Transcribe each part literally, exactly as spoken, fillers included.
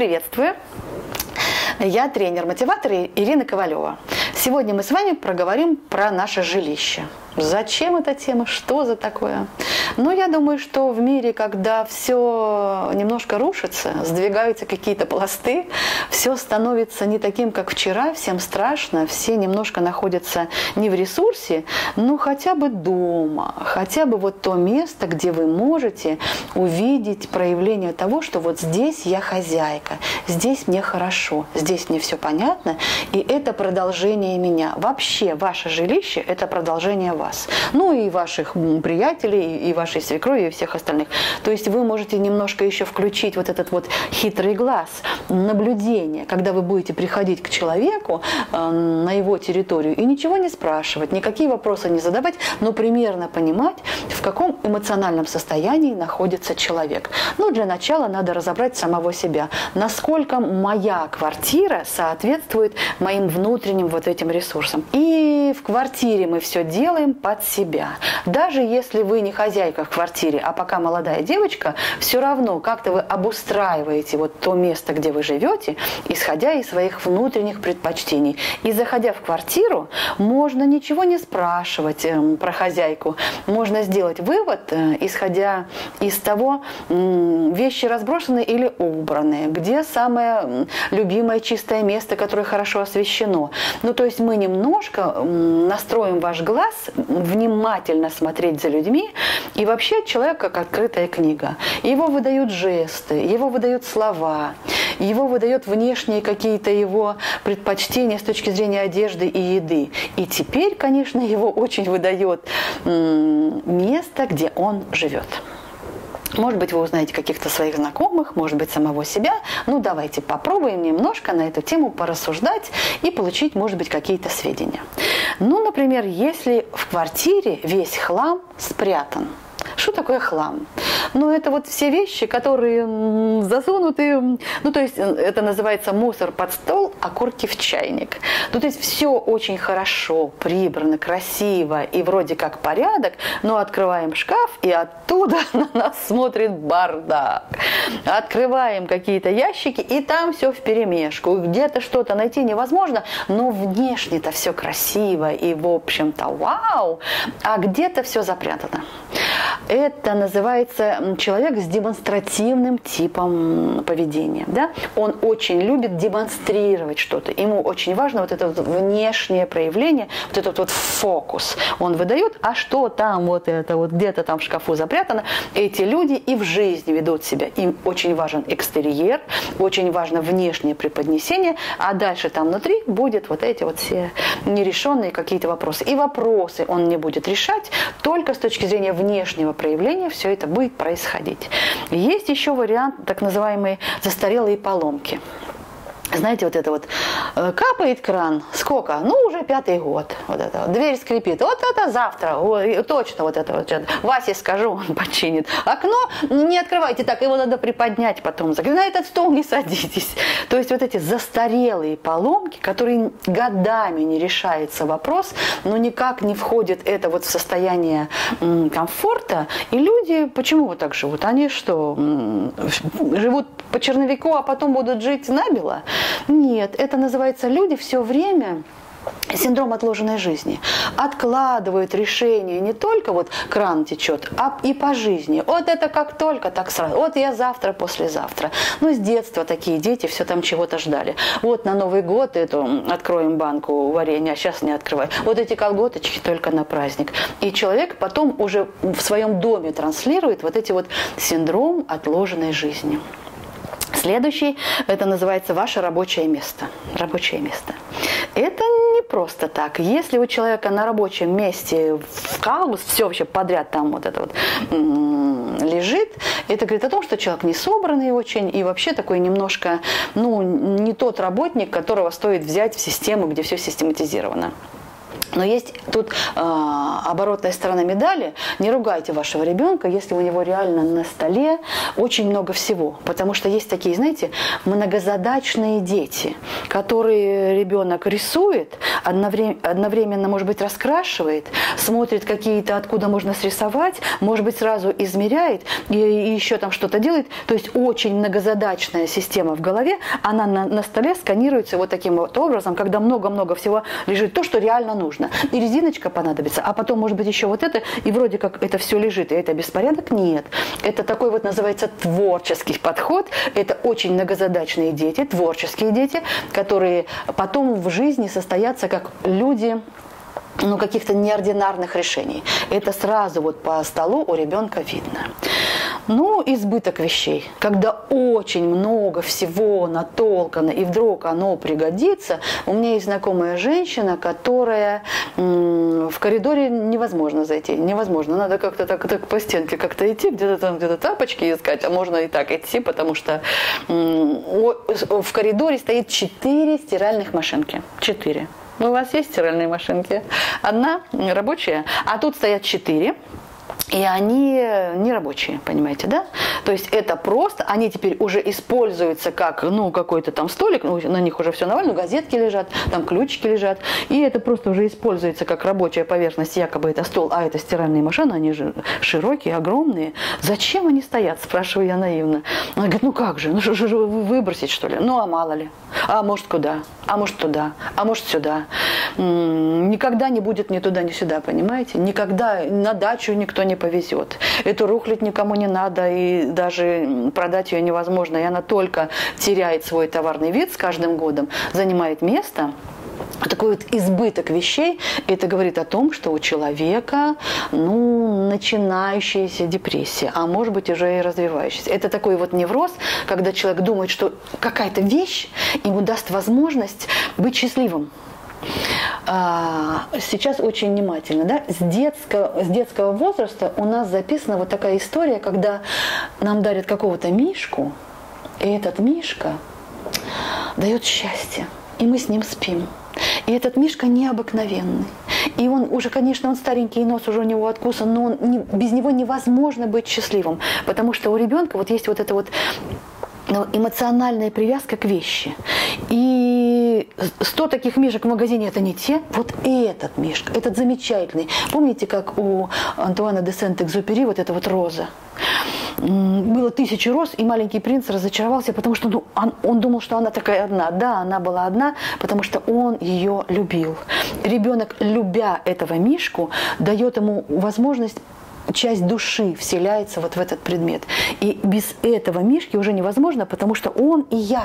приветствую! Я тренер-мотиватор Ирина Ковалева. Сегодня мы с вами проговорим про наше жилище. Зачем эта тема? Что за такое? Ну, я думаю, что в мире, когда все немножко рушится, сдвигаются какие-то пласты, все становится не таким, как вчера, всем страшно, все немножко находятся не в ресурсе, но хотя бы дома, хотя бы вот то место, где вы можете увидеть проявление того, что вот здесь я хозяйка, здесь мне хорошо, здесь мне все понятно, и это продолжение меня. Вообще, ваше жилище – это продолжение вас. Ну и ваших приятелей, и вашей свекрови, и всех остальных. То есть вы можете немножко еще включить вот этот вот хитрый глаз, наблюдение, когда вы будете приходить к человеку э, на его территорию и ничего не спрашивать, никакие вопросы не задавать, но примерно понимать, в каком эмоциональном состоянии находится человек. Ну, для начала надо разобрать самого себя. Насколько моя квартира соответствует моим внутренним вот этим ресурсам. И в квартире мы все делаем под себя. Даже если вы не хозяйка в квартире, а пока молодая девочка, все равно как-то вы обустраиваете вот то место, где вы живете, исходя из своих внутренних предпочтений. И заходя в квартиру, можно ничего не спрашивать э, про хозяйку. Можно сделать вывод, э, исходя из того, э, вещи разбросаны или убраны, где самое любимое чистое место, которое хорошо освещено. Ну, то есть мы немножко э, настроим ваш глаз внимательно смотреть за людьми. И вообще человек как открытая книга. Его выдают жесты, его выдают слова, его выдают внешние какие-то его предпочтения с точки зрения одежды и еды. И теперь, конечно, его очень выдает место, где он живет. Может быть, вы узнаете каких-то своих знакомых, может быть, самого себя. Ну, давайте попробуем немножко на эту тему порассуждать и получить, может быть, какие-то сведения. Ну, например, если в квартире весь хлам спрятан. Что такое хлам? Ну, это вот все вещи, которые засунуты, ну, то есть это называется мусор под стол, окурки в чайник. Ну, то есть все очень хорошо, прибрано, красиво и вроде как порядок, но открываем шкаф, и оттуда на нас смотрит бардак. Открываем какие-то ящики, и там все вперемешку. Где-то что-то найти невозможно, но внешне-то все красиво и, в общем-то, вау, а где-то все запрятано. Это называется человек с демонстративным типом поведения. Да? Он очень любит демонстрировать что-то. Ему очень важно вот это вот внешнее проявление, вот этот вот фокус. Он выдает, а что там вот это вот где-то там в шкафу запрятано. Эти люди и в жизни ведут себя. Им очень важен экстерьер, очень важно внешнее преподнесение, а дальше там внутри будут вот эти вот все нерешенные какие-то вопросы. И вопросы он не будет решать, только с точки зрения внешнего проявления все это будет происходить. Есть еще вариант так называемые застарелые поломки. Знаете, вот это вот, капает кран, сколько? Ну, уже пятый год. Вот это вот. Дверь скрипит, вот это завтра, ой, точно вот это вот. Васе скажу, он починит. Окно не открывайте так, его надо приподнять потом. На этот стол не садитесь. То есть вот эти застарелые поломки, которые годами не решается вопрос, но никак не входит это вот в состояние комфорта. И люди, почему вот так живут? Они что, живут по черновику, а потом будут жить набело? Нет, это называется люди все время... Синдром отложенной жизни. Откладывают решение не только вот кран течет, а и по жизни. Вот это как только, так сразу. Вот я завтра, послезавтра. Ну, с детства такие дети все там чего-то ждали. Вот на Новый год эту откроем банку варенья, а сейчас не открывай. Вот эти колготочки только на праздник. И человек потом уже в своем доме транслирует вот эти вот синдром отложенной жизни. Следующий, это называется ваше рабочее место. Рабочее место. Это не просто так. Если у человека на рабочем месте в хаос, все вообще подряд там вот это вот лежит, это говорит о том, что человек не собранный очень и вообще такой немножко, ну, не тот работник, которого стоит взять в систему, где все систематизировано. Но есть тут э, оборотная сторона медали. Не ругайте вашего ребенка, если у него реально на столе очень много всего. Потому что есть такие, знаете, многозадачные дети, которые ребенок рисует, одновременно, одновременно, может быть, раскрашивает, смотрит какие-то, откуда можно срисовать, может быть, сразу измеряет и, и еще там что-то делает. То есть очень многозадачная система в голове, она на, на столе сканируется вот таким вот образом, когда много-много всего лежит, то, что реально нужно. И резиночка понадобится, а потом, может быть, еще вот это, и вроде как это все лежит, и это беспорядок? Нет. Это такой вот называется творческий подход. Это очень многозадачные дети, творческие дети, которые потом в жизни состоятся как люди, ну, каких-то неординарных решений. Это сразу вот по столу у ребенка видно. Ну, избыток вещей. Когда очень много всего натолкано, и вдруг оно пригодится. У меня есть знакомая женщина, которая м-м, в коридоре невозможно зайти. Невозможно. Надо как-то так, так по стенке как-то идти, где-то там где-то тапочки искать. А можно и так идти, потому что м-м, в коридоре стоит четыре стиральных машинки. Четыре. У вас есть стиральные машинки? Одна рабочая, а тут стоят четыре. И они не рабочие, понимаете, да? То есть это просто, они теперь уже используются как, ну, какой-то там столик, ну, на них уже все навалено, газетки лежат, там ключики лежат, и это просто уже используется как рабочая поверхность, якобы это стол, а это стиральные машины, они же широкие, огромные. Зачем они стоят, спрашиваю я наивно. Она говорит, ну как же, ну что же выбросить, что ли? Ну а мало ли, а может куда, а может туда, а может сюда. М-м, никогда не будет ни туда, ни сюда, понимаете? Никогда на дачу никто не повезет. Эту рухлядь никому не надо, и даже продать ее невозможно. И она только теряет свой товарный вид с каждым годом, занимает место. Такой вот избыток вещей, это говорит о том, что у человека, ну, начинающаяся депрессия, а может быть уже и развивающаяся. Это такой вот невроз, когда человек думает, что какая-то вещь ему даст возможность быть счастливым. Сейчас очень внимательно, да? С детского, с детского возраста у нас записана вот такая история, когда нам дарят какого-то мишку, и этот мишка дает счастье, и мы с ним спим. И этот мишка необыкновенный. И он уже, конечно, он старенький, и нос уже у него откусан, но он не, без него невозможно быть счастливым, потому что у ребенка вот есть вот это вот... Но эмоциональная привязка к вещи. И сто таких мишек в магазине это не те. Вот этот мишка, этот замечательный. Помните, как у Антуана де Сент-Экзюпери вот эта вот роза? Было тысячи роз, и маленький принц разочаровался, потому что ну, он, он думал, что она такая одна. Да, она была одна, потому что он ее любил. Ребенок, любя этого мишку, дает ему возможность... Часть души вселяется вот в этот предмет. И без этого мишки уже невозможно, потому что он и я.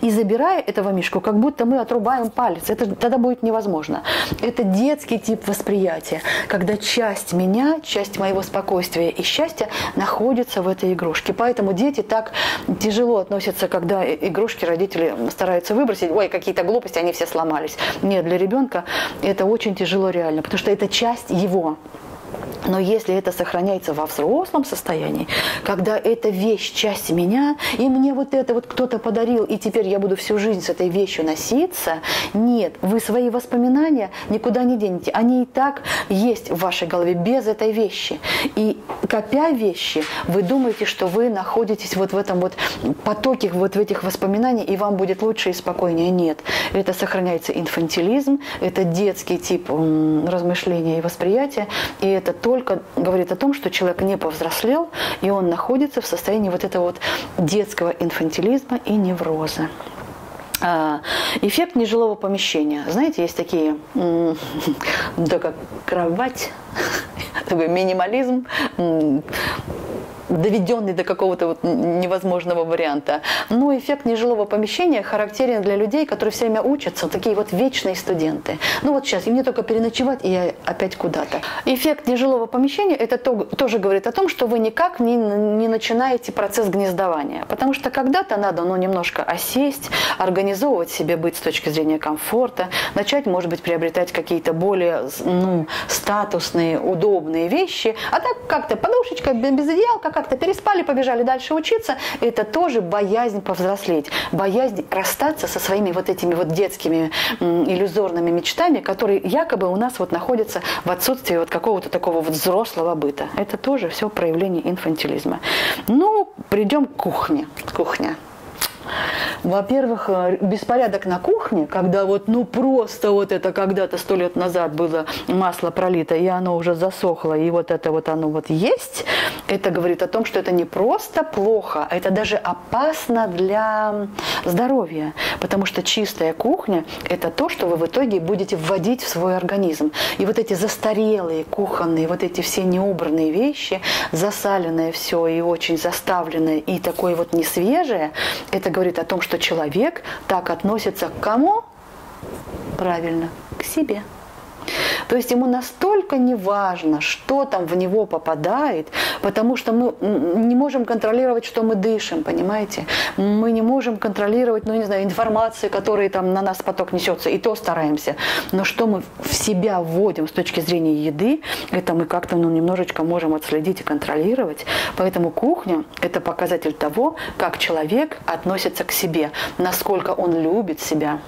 И забирая этого мишку, как будто мы отрубаем палец. Это тогда будет невозможно. Это детский тип восприятия, когда часть меня, часть моего спокойствия и счастья находится в этой игрушке. Поэтому дети так тяжело относятся, когда игрушки родители стараются выбросить. Ой, какие-то глупости, они все сломались. Нет, для ребенка это очень тяжело реально, потому что это часть его. Но если это сохраняется во взрослом состоянии, когда эта вещь часть меня, и мне вот это вот кто-то подарил, и теперь я буду всю жизнь с этой вещью носиться, нет, вы свои воспоминания никуда не денете. Они и так есть в вашей голове без этой вещи. И копя вещи, вы думаете, что вы находитесь вот в этом вот потоке, вот в этих воспоминаниях, и вам будет лучше и спокойнее. Нет, это сохраняется инфантилизм, это детский тип размышления и восприятия, и это только говорит о том, что человек не повзрослел, и он находится в состоянии вот этого вот детского инфантилизма и невроза. Эффект нежилого помещения. Знаете, есть такие, да как кровать, такой минимализм, доведенный до какого-то вот невозможного варианта. Но эффект нежилого помещения характерен для людей, которые все время учатся, такие вот вечные студенты. Ну вот сейчас, и мне только переночевать, и я опять куда-то. Эффект нежилого помещения, это то, тоже говорит о том, что вы никак не, не начинаете процесс гнездования. Потому что когда-то надо, ну, немножко осесть, организовывать себе быт с точки зрения комфорта, начать, может быть, приобретать какие-то более, ну, статусные, удобные вещи, а так как-то подушечка, без одеялка, как-то переспали, побежали дальше учиться, это тоже боязнь повзрослеть, боязнь расстаться со своими вот этими вот детскими иллюзорными мечтами, которые якобы у нас вот находятся в отсутствии вот какого-то такого вот взрослого быта. Это тоже все проявление инфантилизма. Ну, придем к кухне. Кухня. Во-первых, беспорядок на кухне, когда вот, ну просто вот это когда-то сто лет назад было масло пролито, и оно уже засохло, и вот это вот оно вот есть, это говорит о том, что это не просто плохо, это даже опасно для здоровья, потому что чистая кухня – это то, что вы в итоге будете вводить в свой организм. И вот эти застарелые кухонные, вот эти все неубранные вещи, засаленное все и очень заставленное, и такое вот несвежее, это говорит о том, что человек так относится к кому? Правильно, к себе. То есть ему настолько не важно, что там в него попадает, потому что мы не можем контролировать, что мы дышим, понимаете? Мы не можем контролировать, ну, не знаю, информацию, которая там на нас поток несется, и то стараемся. Но что мы в себя вводим с точки зрения еды, это мы как-то, ну, немножечко можем отследить и контролировать. Поэтому кухня – это показатель того, как человек относится к себе, насколько он любит себя,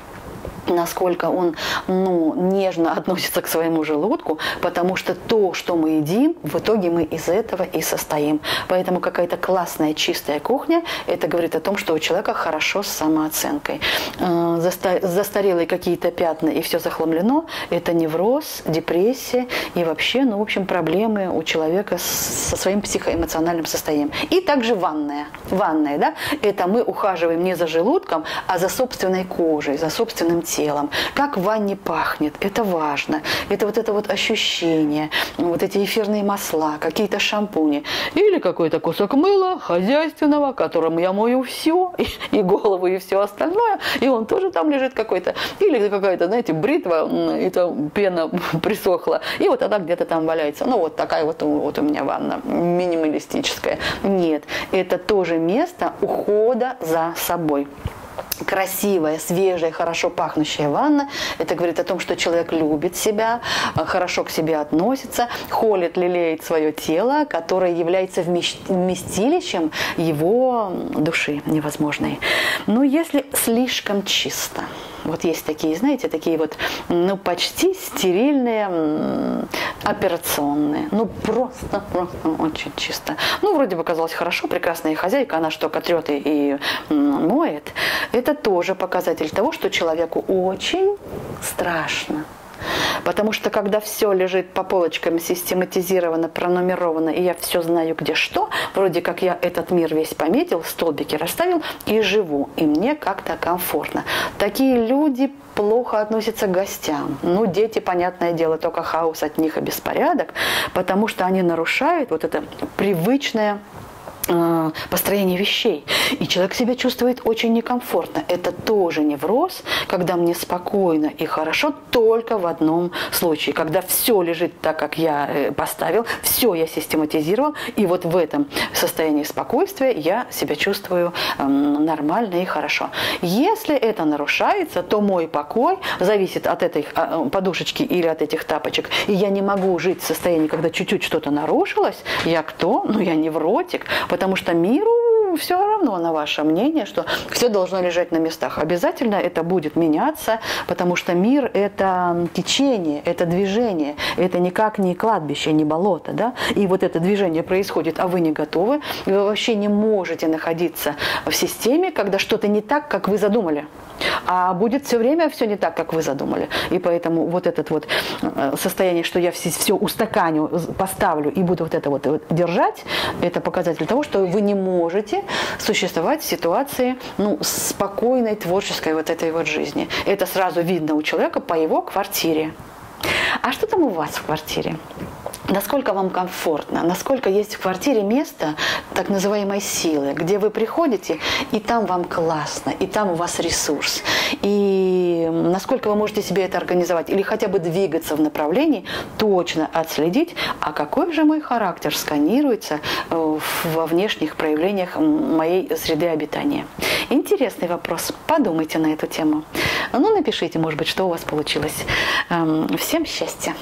насколько он, ну, нежно относится к своему желудку, потому что то, что мы едим, в итоге мы из этого и состоим. Поэтому какая-то классная чистая кухня, это говорит о том, что у человека хорошо с самооценкой. Застарелые какие-то пятна и все захламлено, это невроз, депрессия и вообще, ну, в общем, проблемы у человека со своим психоэмоциональным состоянием. И также ванная. Ванная, да, это мы ухаживаем не за желудком, а за собственной кожей, за собственным телом. Телом, как в ванне пахнет, это важно. Это вот это вот ощущение, вот эти эфирные масла, какие-то шампуни или какой-то кусок мыла хозяйственного, которым я мою все, и, и голову, и все остальное, и он тоже там лежит какой-то. Или какая-то, знаете, бритва, и там пена присохла, и вот она где-то там валяется. Ну, вот такая вот, вот у меня ванна, минималистическая. Нет, это тоже место ухода за собой. Красивая, свежая, хорошо пахнущая ванна, это говорит о том, что человек любит себя, хорошо к себе относится, холит, лелеет свое тело, которое является вместилищем его души невозможной. Но если слишком чисто, вот есть такие, знаете, такие вот, ну, почти стерильные операционные, ну, просто, просто очень чисто. Ну, вроде бы казалось хорошо, прекрасная хозяйка, она что, котрет и моет. Это тоже показатель того, что человеку очень страшно. Потому что когда все лежит по полочкам, систематизировано, пронумеровано, и я все знаю, где что, вроде как я этот мир весь пометил, столбики расставил и живу, и мне как-то комфортно. Такие люди плохо относятся к гостям. Ну, дети, понятное дело, только хаос от них и беспорядок, потому что они нарушают вот это привычное построение вещей. И человек себя чувствует очень некомфортно. Это тоже невроз, когда мне спокойно и хорошо только в одном случае. Когда все лежит так, как я поставил, все я систематизировал, и вот в этом состоянии спокойствия я себя чувствую нормально и хорошо. Если это нарушается, то мой покой зависит от этой подушечки или от этих тапочек. И я не могу жить в состоянии, когда чуть-чуть что-то нарушилось. Я кто? Ну, я невротик. Потому что миру все равно на ваше мнение, что все должно лежать на местах. Обязательно это будет меняться, потому что мир – это течение, это движение, это никак не кладбище, не болото, да? И вот это движение происходит, а вы не готовы, и вы вообще не можете находиться в системе, когда что-то не так, как вы задумали. А будет все время все не так, как вы задумали. И поэтому вот это вот состояние, что я все, все устаканю, поставлю и буду вот это вот держать, это показатель того, что вы не можете существовать в ситуации, ну, спокойной, творческой вот этой вот жизни. Это сразу видно у человека по его квартире. А что там у вас в квартире? Насколько вам комфортно, насколько есть в квартире место так называемой силы, где вы приходите, и там вам классно, и там у вас ресурс. И насколько вы можете себе это организовать, или хотя бы двигаться в направлении, точно отследить, а какой же мой характер сканируется во внешних проявлениях моей среды обитания. Интересный вопрос, подумайте на эту тему. Ну, напишите, может быть, что у вас получилось. Всем счастья!